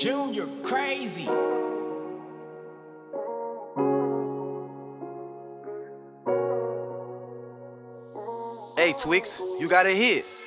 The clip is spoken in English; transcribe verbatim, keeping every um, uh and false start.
Junior crazy. Hey Twix, you got a hit.